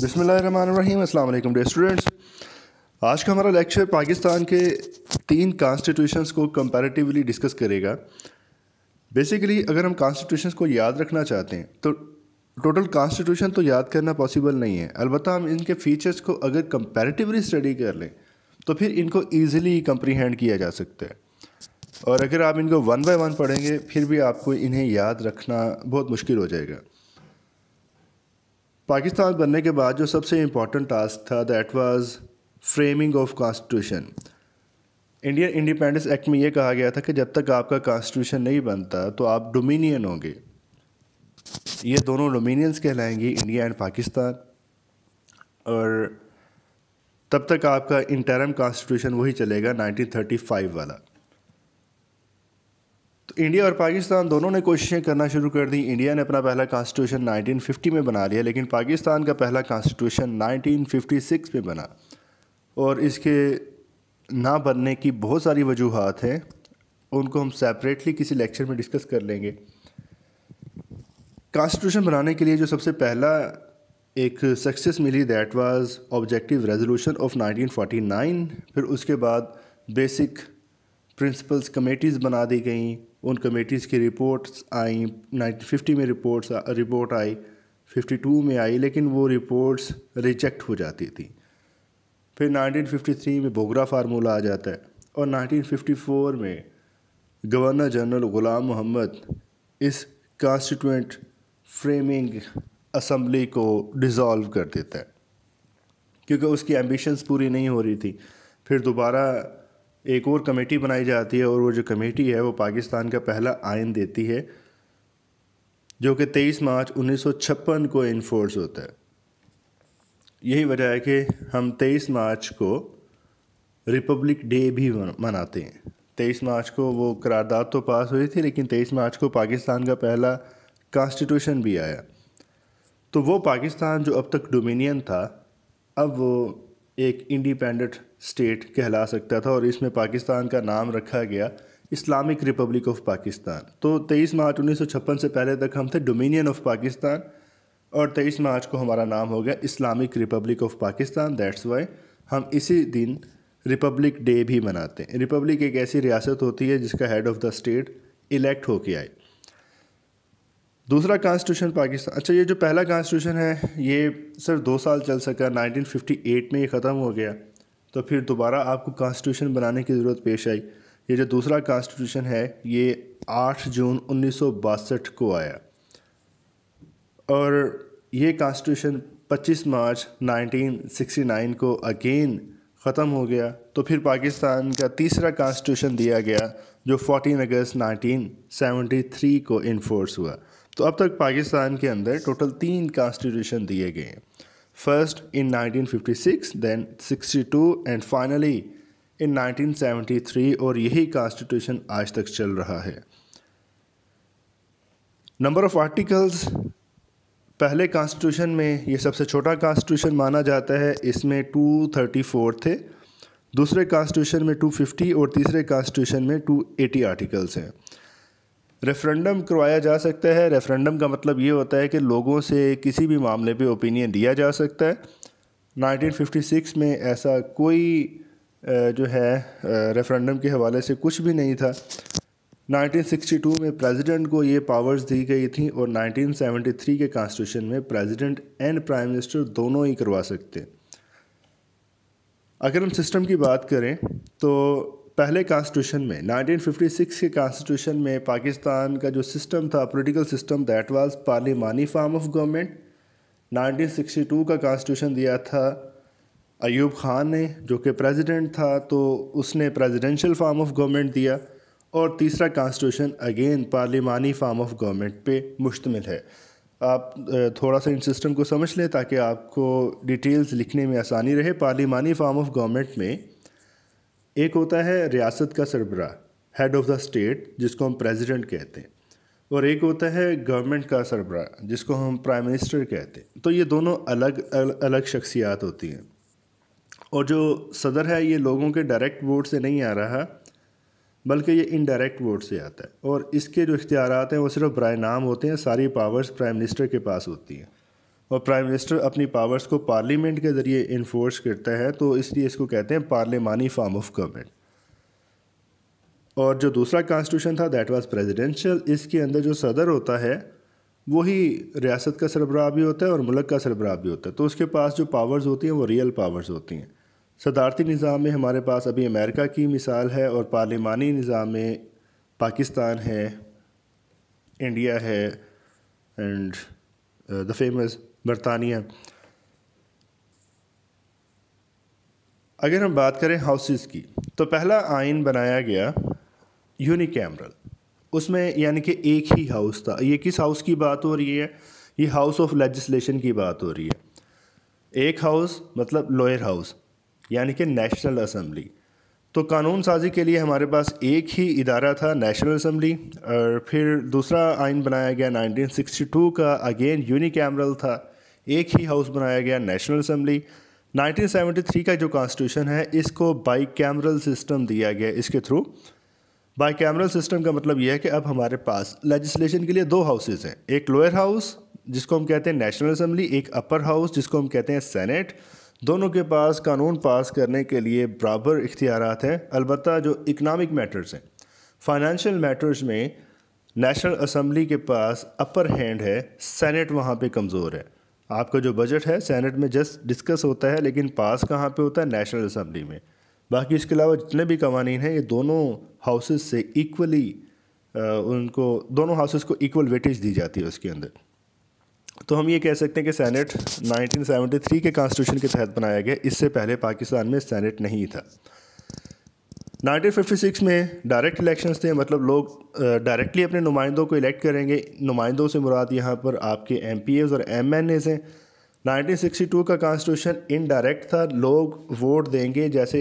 बिस्मिल्लाहिर्रहमानिर्रहीम। अस्सलाम वालेकुम डियर स्टूडेंट्स। आज का हमारा लेक्चर पाकिस्तान के 3 कॉन्स्टिट्यूशंस को कंपैरेटिवली डिस्कस करेगा। बेसिकली अगर हम कॉन्स्टिट्यूशंस को याद रखना चाहते हैं तो टोटल कॉन्स्टिट्यूशन तो याद करना पॉसिबल नहीं है, अलबत्ता हम इनके फीचर्स को अगर कंपैरेटिवली स्टडी कर लें तो फिर इनको ईजिली कंप्रीहेंड किया जा सकता है। और अगर आप इनको वन बाय वन पढ़ेंगे फिर भी आपको इन्हें याद रखना बहुत मुश्किल हो जाएगा। पाकिस्तान बनने के बाद जो सबसे इम्पॉर्टेंट टास्क था that was framing of constitution. Indian independence act में ये कहा गया था कि जब तक आपका कॉन्स्टिट्यूशन नहीं बनता तो आप डोमिनियन होंगे। ये दोनों डोमिनियंस कहलाएंगी, इंडिया एंड पाकिस्तान, और तब तक आपका इंटरिम कॉन्स्टिट्यूशन वही चलेगा 1935 वाला। इंडिया और पाकिस्तान दोनों ने कोशिशें करना शुरू कर दी। इंडिया ने अपना पहला कॉन्स्टिट्यूशन 1950 में बना लिया, लेकिन पाकिस्तान का पहला कॉन्स्टिट्यूशन 1956 में बना, और इसके ना बनने की बहुत सारी वजूहात हैं, उनको हम सेपरेटली किसी लेक्चर में डिस्कस कर लेंगे। कॉन्स्टिट्यूशन बनाने के लिए जो सबसे पहला एक सक्सेस मिली that was objective resolution of 1949। फिर उसके बाद बेसिक प्रिंसिपल्स कमेटीज़ बना दी गई, उन कमेटीज़ की रिपोर्ट्स आई। 1950 में रिपोर्ट आई, 52 में आई, लेकिन वो रिपोर्ट्स रिजेक्ट हो जाती थी। फिर 1953 में बोगरा फार्मूला आ जाता है, और 1954 में गवर्नर जनरल ग़ुलाम मोहम्मद इस कॉन्स्टिट्यूएंट फ्रेमिंग असम्बली को डिज़ोल्व कर देता है क्योंकि उसकी एम्बिशंस पूरी नहीं हो रही थी। फिर दोबारा एक और कमेटी बनाई जाती है, और वो जो कमेटी है वो पाकिस्तान का पहला आइन देती है जो कि 23 मार्च 1956 को इन्फोर्स होता है। यही वजह है कि हम 23 मार्च को रिपब्लिक डे भी मनाते हैं। 23 मार्च को वो करारदाद तो पास हुई थी, लेकिन 23 मार्च को पाकिस्तान का पहला कॉन्स्टिट्यूशन भी आया। तो वो पाकिस्तान जो अब तक डोमिनियन था, अब वो एक इंडिपेंडेंट स्टेट कहला सकता था, और इसमें पाकिस्तान का नाम रखा गया इस्लामिक रिपब्लिक ऑफ पाकिस्तान। तो 23 मार्च 1956 से पहले तक हम थे डोमिनियन ऑफ पाकिस्तान, और 23 मार्च को हमारा नाम हो गया Islamic Republic of Pakistan. That's why हम इसी दिन रिपब्लिक डे भी मनाते हैं। रिपब्लिक एक ऐसी रियासत होती है जिसका head of the state elect होके आए। दूसरा कॉन्स्टिट्यूशन पाकिस्तान, अच्छा ये जो पहला कॉन्स्टिट्यूशन है ये सिर्फ 2 साल चल सका, 1958 में ये ख़त्म हो गया। तो फिर दोबारा आपको कॉन्स्टिट्यूशन बनाने की ज़रूरत पेश आई। ये जो दूसरा कॉन्स्टिट्यूशन है ये 8 जून 1962 को आया, और ये कॉन्स्टिट्यूशन 25 मार्च 1969 को अगेन ख़त्म हो गया। तो फिर पाकिस्तान का तीसरा कॉन्स्टिट्यूशन दिया गया जो 14 अगस्त 1973 को इन्फोर्स हुआ। तो अब तक पाकिस्तान के अंदर टोटल 3 कॉन्स्टिट्यूशन दिए गए हैं, first in 1956, then 1962 and finally in 1973, और यही कॉन्स्टिट्यूशन आज तक चल रहा है। नंबर ऑफ आर्टिकल्स पहले कॉन्स्टिट्यूशन में ये सबसे छोटा कॉन्स्टिट्यूशन माना जाता है, इसमें 234 थे, दूसरे कॉन्स्टिट्यूशन में 250 और तीसरे कॉन्स्टिट्यूशन में 280 आर्टिकल्स हैं। रेफरेंडम करवाया जा सकता है। रेफरेंडम का मतलब ये होता है कि लोगों से किसी भी मामले पे ओपिनियन दिया जा सकता है। 1956 में ऐसा कोई जो है रेफरेंडम के हवाले से कुछ भी नहीं था। 1962 में प्रेसिडेंट को ये पावर्स दी गई थी, और 1973 के कॉन्स्टिट्यूशन में प्रेसिडेंट एंड प्राइम मिनिस्टर दोनों ही करवा सकते हैं। अगर हम सिस्टम की बात करें तो पहले कॉन्स्टिट्यूशन में 1956 के कॉन्स्टिट्यूशन में पाकिस्तान का जो सिस्टम था, पॉलिटिकल सिस्टम, दैट वाज पार्लिमानी फॉर्म ऑफ गवर्नमेंट। 1962 का कॉन्स्टिट्यूशन दिया था अयूब खान ने जो कि प्रेसिडेंट था, तो उसने प्रेसिडेंशियल फॉर्म ऑफ गवर्नमेंट दिया, और तीसरा कॉन्स्टिट्यूशन अगेन पार्लिमानी फॉर्म ऑफ गवर्नमेंट पे मुश्तमिल है। आप थोड़ा सा इन सिस्टम को समझ लें ताकि आपको डिटेल्स लिखने में आसानी रहे। पार्लिमानी फॉर्म ऑफ गवर्नमेंट में एक होता है रियासत का सरबरा, हेड ऑफ़ द स्टेट, जिसको हम प्रेसिडेंट कहते हैं, और एक होता है गवर्नमेंट का सरबरा जिसको हम प्राइम मिनिस्टर कहते हैं। तो ये दोनों अलग शख्सियात होती हैं, और जो सदर है ये लोगों के डायरेक्ट वोट से नहीं आ रहा बल्कि ये इनडायरेक्ट वोट से आता है, और इसके जो इख्तियारात हैं वो सिर्फ बराए नाम होते हैं, सारी पावर्स प्राइम मिनिस्टर के पास होती हैं। और प्राइम मिनिस्टर अपनी पावर्स को पार्लियामेंट के ज़रिए इन्फोर्स करता है, तो इसलिए इसको कहते हैं पार्लियामानी फॉर्म ऑफ गवर्नमेंट। और जो दूसरा कॉन्स्टिट्यूशन था दैट वाज प्रेसिडेंशियल, इसके अंदर जो सदर होता है वही रियासत का सरबराह भी होता है और मुल्क का सरबराह भी होता है, तो उसके पास जो पावर्स होती हैं वो रियल पावर्स होती हैं। सदारती निज़ाम में हमारे पास अभी अमेरिका की मिसाल है, और पार्लिमानी निज़ाम में पाकिस्तान है, इंडिया है एंड द फेमस बरतानिया। अगर हम बात करें हाउसेस की, तो पहला आइन बनाया गया यूनिकैमरल, उसमें यानी कि एक ही हाउस था। ये किस हाउस की बात हो रही है? ये हाउस ऑफ लेजिस्लेशन की बात हो रही है। एक हाउस मतलब लोअर हाउस यानी कि नेशनल असम्बली। तो कानून साजी के लिए हमारे पास एक ही इदारा था, नेशनल असम्बली। और फिर दूसरा आइन बनाया गया 1962 का, अगेन यूनिकैमरल था, एक ही हाउस बनाया गया नेशनल असम्बली। 1973 का जो कॉन्स्टिट्यूशन है इसको बाईकैमरल सिस्टम दिया गया इसके थ्रू। बाईकैमरल सिस्टम का मतलब यह है कि अब हमारे पास लेजिस्लेशन के लिए दो हाउसेस हैं, एक लोअर हाउस जिसको हम कहते हैं नेशनल असम्बली, एक अपर हाउस जिसको हम कहते हैं सेनेट। दोनों के पास कानून पास करने के लिए बराबर इख्तियारात हैं। अलबत्ता जो इकनॉमिक मैटर्स हैं, फाइनेंशियल मैटर्स में नेशनल असम्बली के पास अपर हैंड है, सेनेट वहाँ पे कमज़ोर है। आपका जो बजट है सेनेट में जस्ट डिस्कस होता है, लेकिन पास कहाँ पे होता है? नेशनल असम्बली में। बाकी इसके अलावा जितने भी कवानीन हैं ये दोनों हाउसेस से इक्वली उनको दोनों हाउसेस को इक्वल वेटेज दी जाती है उसके अंदर। तो हम ये कह सकते हैं कि सेनेट 1973 के कॉन्स्टिट्यूशन के तहत बनाया गया, इससे पहले पाकिस्तान में सेनेट नहीं था। 1956 में डायरेक्ट इलेक्शंस थे, मतलब लोग डायरेक्टली अपने नुमाइंदों को इलेक्ट करेंगे। नुमाइंदों से मुराद यहाँ पर आपके MPAs और MNAs हैं। 1962 का कॉन्स्टिट्यूशन इनडायरेक्ट था, लोग वोट देंगे, जैसे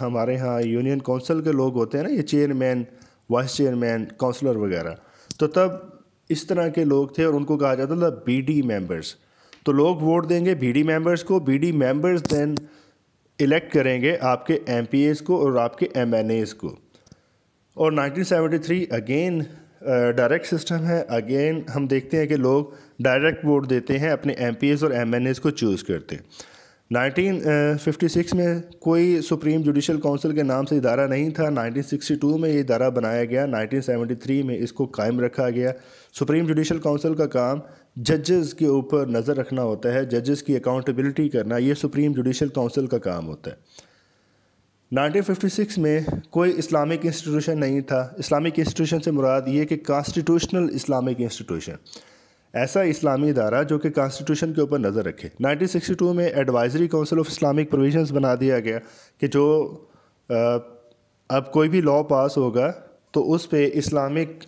हमारे यहाँ यूनियन काउंसिल के लोग होते हैं ना, ये चेयरमैन, वाइस चेयरमैन, काउंसलर वगैरह, तो तब इस तरह के लोग थे और उनको कहा जाता था BD मेंबर्स। तो लोग वोट देंगे BD मेंबर्स को, BD मेंबर्स देन इलेक्ट करेंगे आपके MPAs को और आपके MNAs को। और 1973 अगेन डायरेक्ट सिस्टम है, अगेन हम देखते हैं कि लोग डायरेक्ट वोट देते हैं, अपने MPAs और MNAs को चूज़ करते हैं। 1956 में कोई सुप्रीम जुडिशल काउंसिल के नाम से इदारा नहीं था, 1962 में ये इदारा बनाया गया, 1973 में इसको कायम रखा गया। सुप्रीम जुडिशल काउंसिल का काम जजेस के ऊपर नज़र रखना होता है, जजेस की अकाउंटेबिलिटी करना, ये सुप्रीम जुडिशल काउंसिल का काम होता है। 1956 में कोई इस्लामिक इंस्टीट्यूशन नहीं था। इस्लामिक इंस्टीट्यूशन से मुराद ये कि कॉन्स्टिट्यूशनल इस्लामिक इंस्टीट्यूशन, ऐसा इस्लामी इदारा जो कि कॉन्स्टिट्यूशन के ऊपर नज़र रखे। 1962 में advisory council of Islamic provisions बना दिया गया कि जो अब कोई भी लॉ पास होगा तो उस पर इस्लामिक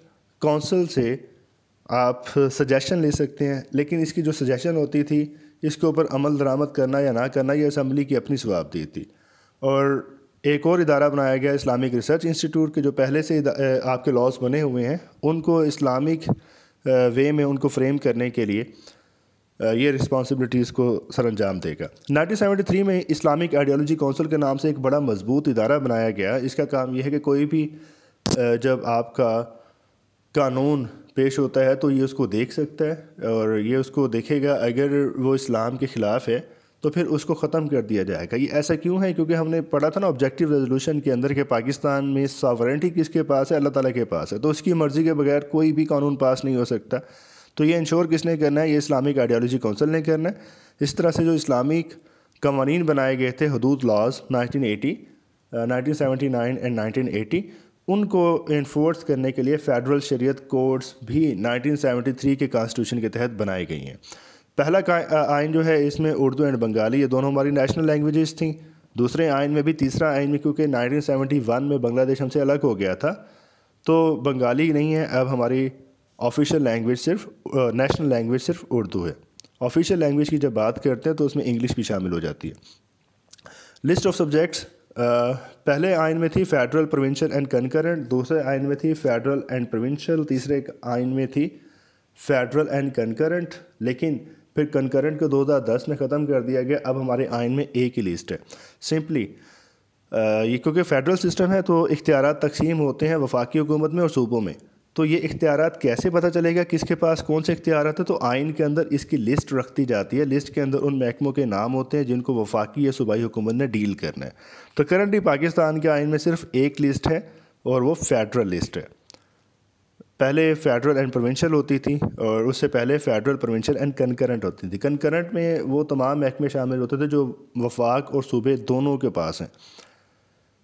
काउंसिल से आप सजेशन ले सकते हैं, लेकिन इसकी जो सजेशन होती थी इसके ऊपर अमल दरामद करना या ना करना ये असम्बली की अपनी जवाबदेही थी। और एक और इदारा बनाया गया इस्लामिक रिसर्च इंस्टीट्यूट के, जो पहले से आपके लॉज बने हुए हैं उनको इस्लामिक वे में उनको फ्रेम करने के लिए ये रिस्पॉन्सिबिलिटीज़ को सरअंजाम देगा। 1973 में इस्लामिक आइडियोलॉजी काउंसिल के नाम से एक बड़ा मजबूत इदारा बनाया गया। इसका काम यह है कि कोई भी जब आपका कानून पेश होता है तो ये उसको देख सकता है और ये उसको देखेगा, अगर वो इस्लाम के ख़िलाफ़ है तो फिर उसको ख़त्म कर दिया जाएगा। ये ऐसा क्यों है? क्योंकि हमने पढ़ा था ना ऑब्जेक्टिव रेजोल्यूशन के अंदर कि पाकिस्तान में सॉवरेंटी किसके पास है? अल्लाह ताला के पास है, तो उसकी मर्ज़ी के बगैर कोई भी कानून पास नहीं हो सकता। तो ये इंश्योर किसने करना है? ये इस्लामिक आइडियोलॉजी काउंसिल ने करना है। इस तरह से जो इस्लामिक कवानीन बनाए गए थे, हदूद लॉज 1980, 1979 एंड 1980, उनको इन्फोर्स करने के लिए फेडरल शरीयत कोड्स भी 1973 के कॉन्स्टिट्यूशन के तहत बनाई गई हैं। पहला आइन जो है इसमें उर्दू एंड बंगाली, ये दोनों हमारी नेशनल लैंग्वेजेस थीं। दूसरे आइन में भी, तीसरा आइन में, क्योंकि 1971 में बांग्लादेश हमसे अलग हो गया था तो बंगाली नहीं है अब हमारी ऑफिशियल लैंग्वेज, सिर्फ नेशनल लैंग्वेज सिर्फ उर्दू है। ऑफिशियल लैंग्वेज की जब बात करते हैं तो उसमें इंग्लिश भी शामिल हो जाती है। लिस्ट ऑफ सब्जेक्ट्स पहले आइन में थी फेडरल, प्रोविंशियल एंड कंकरेंट, दूसरे आइन में थी फेडरल एंड प्रोविंशियल, तीसरे आइन में थी फेडरल एंड कंकरेंट, लेकिन फिर कंकरेंट को 2010 में ख़त्म कर दिया गया। अब हमारे आइन में एक ही लिस्ट है। सिंपली ये क्योंकि फेडरल सिस्टम है तो इख्तियारात तकसीम होते हैं वफाकी हुकूमत में और सूबों में, तो ये इख्तियारात कैसे पता चलेगा किसके पास कौन से इख्तियारात हैं? तो आइन के अंदर इसकी लिस्ट रखती जाती है। लिस्ट के अंदर उन महकमों के नाम होते हैं जिनको वफाकी या सूबाई हुकूमत ने डील करना है। तो करंटली पाकिस्तान के आइन में सिर्फ एक लिस्ट है और वो फेडरल लिस्ट है। पहले फेडरल एंड प्रोविंशियल होती थी और उससे पहले फेडरल, प्रोविंशियल एंड कनकरेंट होती थी। कनकरेंट में वो तमाम महकमे शामिल होते थे जो वफाक और सूबे दोनों के पास हैं।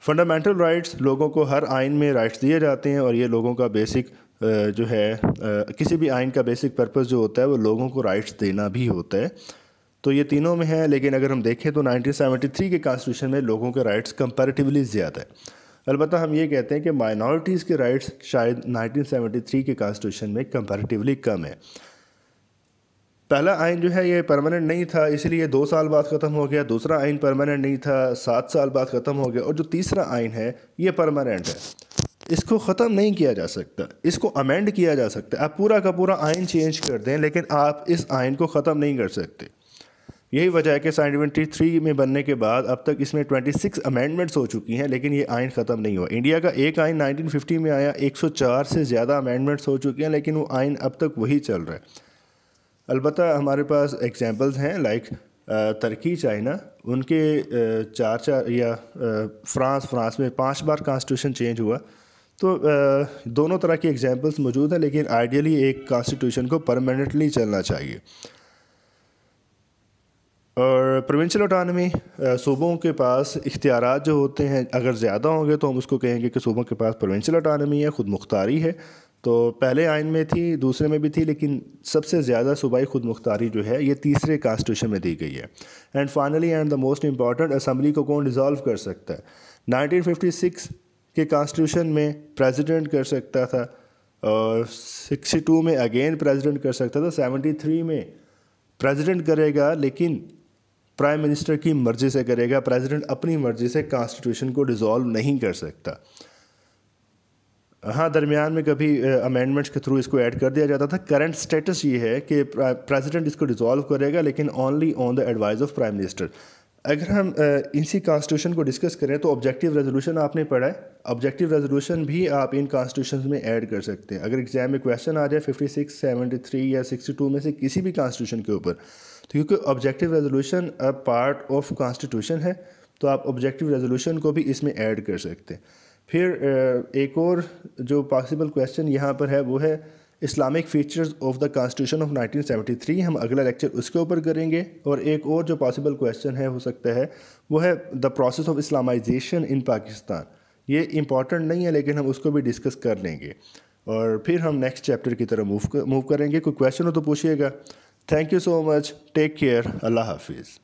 फंडामेंटल राइट्स, लोगों को हर आइन में राइट्स दिए जाते हैं और ये लोगों का बेसिक जो है, किसी भी आइन का बेसिक पर्पस जो होता है वो लोगों को राइट्स देना भी होता है। तो ये तीनों में है, लेकिन अगर हम देखें तो 1973 के कॉन्स्टिट्यूशन में लोगों के राइट्स कंपैरेटिवली ज़्यादा है। अलबत्ता हम ये कहते हैं कि माइनॉरिटीज़ के राइट्स शायद 1973 के कॉन्स्टिट्यूशन में कंपैरेटिवली कम है। पहला आइन जो है ये परमानेंट नहीं था, इसलिए 2 साल बाद ख़त्म हो गया। दूसरा आइन परमानेंट नहीं था, 7 साल बाद ख़त्म हो गया। और जो तीसरा आइन है ये परमानेंट है, इसको ख़त्म नहीं किया जा सकता, इसको अमेंड किया जा सकता है। आप पूरा का पूरा आइन चेंज कर दें लेकिन आप इस आइन को ख़त्म नहीं कर सकते। यही वजह है कि 1973 में बनने के बाद अब तक इसमें 26 अमेंडमेंट्स हो चुकी हैं लेकिन ये आइन ख़त्म नहीं हुआ। इंडिया का एक आइन 1950 में आया, 104 से ज़्यादा अमेंडमेंट्स हो चुके हैं लेकिन वो आइन अब तक वही चल रहा है। अलबत्ता हमारे पास एग्जांपल्स हैं लाइक तुर्की, चाइना, उनके चार या फ्रांस में 5 बार कॉन्स्टिट्यूशन चेंज हुआ। तो दोनों तरह की एग्जाम्पल्स मौजूद हैं लेकिन आइडियली एक कॉन्स्टिट्यूशन को परमानेंटली चलना चाहिए। और प्रोविंशियल ऑटोनॉमी, सूबों के पास इख्तियारात जो होते हैं अगर ज़्यादा होंगे तो हम उसको कहेंगे कि सूबों के पास प्रोविंशियल ऑटोनॉमी है, ख़ुद मुख्तारी है। तो पहले आइन में थी, दूसरे में भी थी, लेकिन सबसे ज़्यादा सूबाई ख़ुद मुख्तारी जो है ये तीसरे कॉन्स्टिट्यूशन में दी गई है। And finally and the most important, assembly को कौन डिज़ोल्व कर सकता है? 1956 के कॉन्स्टिट्यूशन में प्रेजिडेंट कर सकता था और 62 में अगेन प्रेजिडेंट कर सकता था। 73 में प्रेजिडेंट करेगा लेकिन प्राइम मिनिस्टर की मर्ज़ी से करेगा, प्रेसिडेंट अपनी मर्ज़ी से कॉन्स्टिट्यूशन को डिज़ोल्व नहीं कर सकता। हाँ, दरमियान में कभी अमेंडमेंट्स के थ्रू इसको ऐड कर दिया जाता था। करंट स्टेटस ये है कि प्रेसिडेंट इसको डिज़ोल्व करेगा लेकिन only on the advice of prime minister. अगर हम इसी कॉन्स्टिट्यूशन को डिस्कस करें तो ऑब्जेक्टिव रेजोल्यूशन आपने पढ़ा है, ऑब्जेक्टिव रेजोल्यूशन भी आप इन कॉन्स्टिट्यूशन में ऐड कर सकते हैं। अगर एग्जाम में क्वेश्चन आ जाए 56, 73 या 62 में से किसी भी कॉन्स्टिट्यूशन के ऊपर, तो क्योंकि objective resolution a part of constitution है तो आप ऑब्जेक्टिव रेजोल्यूशन को भी इसमें ऐड कर सकते हैं। फिर एक और जो पॉसिबल क्वेश्चन यहाँ पर है वो है Islamic features of the constitution of 1973। हम अगला लेक्चर उसके ऊपर करेंगे। और एक और जो पॉसिबल क्वेश्चन है हो सकता है वो है the process of Islamization in Pakistan. ये इम्पॉर्टेंट नहीं है लेकिन हम उसको भी डिस्कस कर लेंगे और फिर हम नेक्स्ट चैप्टर की तरफ मूव करेंगे। कोई क्वेश्चन हो तो पूछिएगा। Thank you so much. Take care. Allah Hafiz.